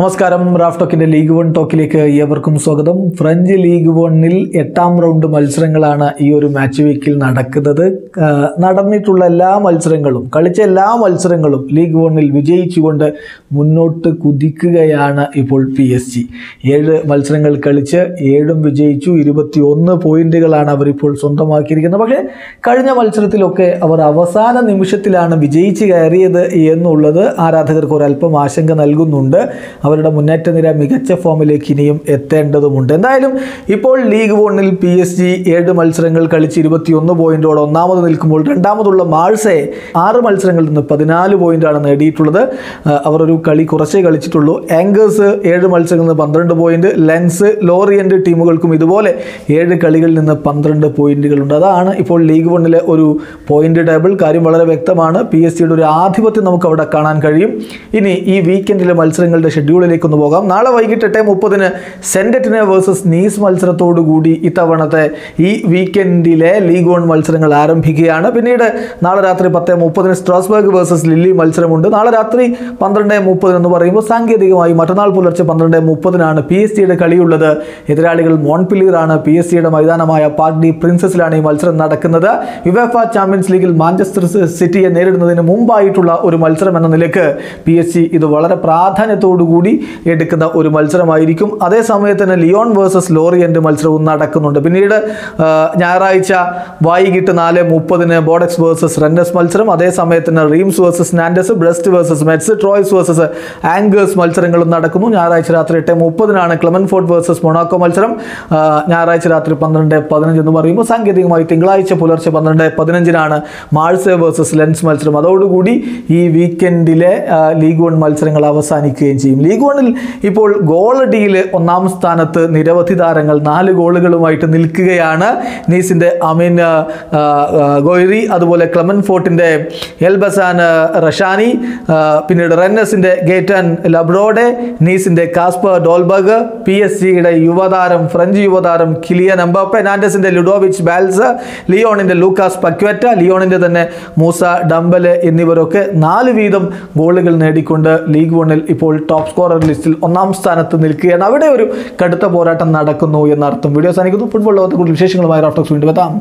നമസ്കാരം. റാഫ് ടോക്കിൻ്റെ league one ടോക്കിലേക്ക് ഏവർക്കും സ്വാഗതം. ഫ്രഞ്ച് ലീഗ് വണ്ണിൽ 8-ാം റൗണ്ട് മത്സരങ്ങളാണ് ഈ ഒരു മാച്ച് വീക്കിൽ നടക്കുന്നത്. നടന്നിട്ടുള്ള എല്ലാ മത്സരങ്ങളും, കളിച്ച എല്ലാ മത്സരങ്ങളും ലീഗ് വണ്ണിൽ വിജയിച്ചുകൊണ്ട് മുന്നോട്ട് കുതിക്കുകയാണ് ഇപ്പോൾ PSG. 7 മത്സരങ്ങൾ കളിച്ച് 7ഉം വിജയിച്ചു. 21 പോയിൻറ്റുകളാണ് അവരിപ്പോൾ സ്വന്തമാക്കിയിരിക്കുന്നത്. പക്ഷേ കഴിഞ്ഞ മത്സരത്തിലൊക്കെ അവർ അവസാന നിമിഷത്തിലാണ് വിജയിച്ച് കയറിയത് എന്നുള്ളത് ആരാധകർക്ക് ഒരല്പം ആശങ്ക നൽകുന്നുണ്ട്. അവരുടെ മുന്നേറ്റ നിര മികച്ച ഫോമിലേക്ക് ഇനിയും എത്തേണ്ടതുമുണ്ട്. എന്തായാലും ഇപ്പോൾ ലീഗ് വണ്ണിൽ PSG 7 മത്സരങ്ങൾ കളിച്ച് 21 പോയിൻറ്റോടെ ഒന്നാമത് നിൽക്കുമ്പോൾ, രണ്ടാമതുള്ള മാഴ്സയെ 6 മത്സരങ്ങളിൽ നിന്ന് 14 പോയിൻ്റാണ് നേടിയിട്ടുള്ളത്. അവരൊരു കളി കുറച്ചേ കളിച്ചിട്ടുള്ളൂ. ആങ്കേഴ്സ് 7 മത്സരങ്ങളിൽ നിന്ന് 12 പോയിൻറ്റ്, ലെൻസ്, ലോറിയൻ്റ് ടീമുകൾക്കും ഇതുപോലെ 7 കളികളിൽ നിന്ന് 12 പോയിൻറ്റുകളുണ്ട്. അതാണ് ഇപ്പോൾ ലീഗ് വണ്ണിലെ ഒരു പോയിൻ്റ് ടേബിൾ. കാര്യം വളരെ വ്യക്തമാണ്. PSG യുടെ ഒരു ആധിപത്യം നമുക്ക് അവിടെ കാണാൻ കഴിയും. ഇനി ഈ വീക്കെൻഡിലെ മത്സരങ്ങളുടെ ഷെഡ്യൂളിലേക്ക് ഒന്ന് പോകാം. നാളെ വൈകിട്ട് 8:30-ന് സെൻറ്ററ്റിനെ വേഴ്സസ് നീസ് മത്സരത്തോടു കൂടി ഇത്തവണത്തെ ഈ വീക്കെൻഡിലെ ലീഗ് വൺ മത്സരങ്ങൾ ആരംഭിക്കുകയാണ്. പിന്നീട് നാളെ രാത്രി 10:30-ന് സ്ട്രാസ്ബർഗ് വേഴ്സസ് ലില്ലി മത്സരമുണ്ട്. നാളെ രാത്രി 12:30 എന്ന് പറയുമ്പോൾ സാങ്കേതികമായി മറ്റന്നാൾ പുലർച്ചെ 12:30-നാണ് PSG യുടെ കളിയുള്ളത്. എതിരാളികൾ മോൺപിലിയർ ആണ്. PSG യുടെ മൈതാനമായ പാർക്ക് ഡി പ്രിൻസസിലാണ് ഈ മത്സരം നടക്കുന്നത്. യുവേഫ ചാമ്പ്യൻസ് ലീഗിൽ മാഞ്ചസ്റ്റർ സിറ്റിയെ നേരിടുന്നതിന് മുമ്പായിട്ടുള്ള ഒരു മത്സരം എന്ന നിലയ്ക്ക് PSG ഇത് വളരെ പ്രാധാന്യത്തോടു കൂടി എടുക്കുന്ന ഒരു മത്സരമായിരിക്കും. അതേസമയത്ത് തന്നെ ലിയോൺ വേഴ്സസ് ലോറിയൻ്റ് മത്സരവും നടക്കുന്നുണ്ട്. പിന്നീട് ഞായറാഴ്ച വൈകിട്ട് 4:30-ന് ബോഡക്സ് വേഴ്സസ് റെന്നസ് മത്സരം, അതേസമയത്ത് തന്നെ Reims versus Nantes, Brest versus Metz, Troyes versus Angers മത്സരങ്ങളും നടക്കുന്നു. ഞായറാഴ്ച രാത്രി 8:30-നാണ് ക്ലെമൻഫോർട്ട് വേഴ്സസ് മൊണാക്കോ മത്സരം. ഞായറാഴ്ച രാത്രി 12:15 എന്ന് പറയുമ്പോൾ സാങ്കേതികമായി തിങ്കളാഴ്ച പുലർച്ചെ 12:15-നാണ് മാഴ്സെ വേഴ്സസ് ലെൻസ് മത്സരം. അതോടുകൂടി ഈ വീക്കെൻഡിലെ ലീഗ് വൺ മത്സരങ്ങൾ അവസാനിക്കുകയും ചെയ്യും. ലീഗ് വണ്ണിൽ ഇപ്പോൾ ഗോളടിയിൽ 1-ാം സ്ഥാനത്ത് നിരവധി താരങ്ങൾ 4 ഗോളുകളുമായിട്ട് നിൽക്കുകയാണ്. നീസിൻ്റെ അമീൻ ഗോയിറി, അതുപോലെ ക്ലെമൻഫോർട്ടിൻ്റെ എൽബസാൻ റഷാനി, പിന്നീട് റെന്നസിൻ്റെ ഗേറ്റൻ ലബ്രോഡെ, നീസിൻ്റെ കാസ്പർ ഡോൾബർഗ്, PSG യുടെ യുവതാരം ഫ്രഞ്ച് യുവതാരം കിലിയൻ എംബാപ്പെ, നാൻഡസിൻ്റെ ലുഡോവിച്ച് ബാൽസ്, ലിയോണിൻ്റെ ലൂക്കാസ് പക്വറ്റ, ലിയോണിൻ്റെ തന്നെ മൂസ ഡംബലെ എന്നിവരൊക്കെ 4 വീതം ഗോളുകൾ നേടിക്കൊണ്ട് ലീഗ് വണ്ണിൽ ഇപ്പോൾ ടോപ്പ് സ്കോറർ ലിസ്റ്റിൽ 1-ാം സ്ഥാനത്ത് നിൽക്കുകയാണ്. അവിടെ ഒരു കടുത്ത പോരാട്ടം നടക്കുന്നു എന്നർത്ഥം. വീഡിയോ സാധിക്കുന്നു. ഫുട്ബോൾ ലോകത്തെ കൂടുതൽ വിശേഷങ്ങളുമായി റാഫ് ടോക്സ് വീണ്ടും എത്താം.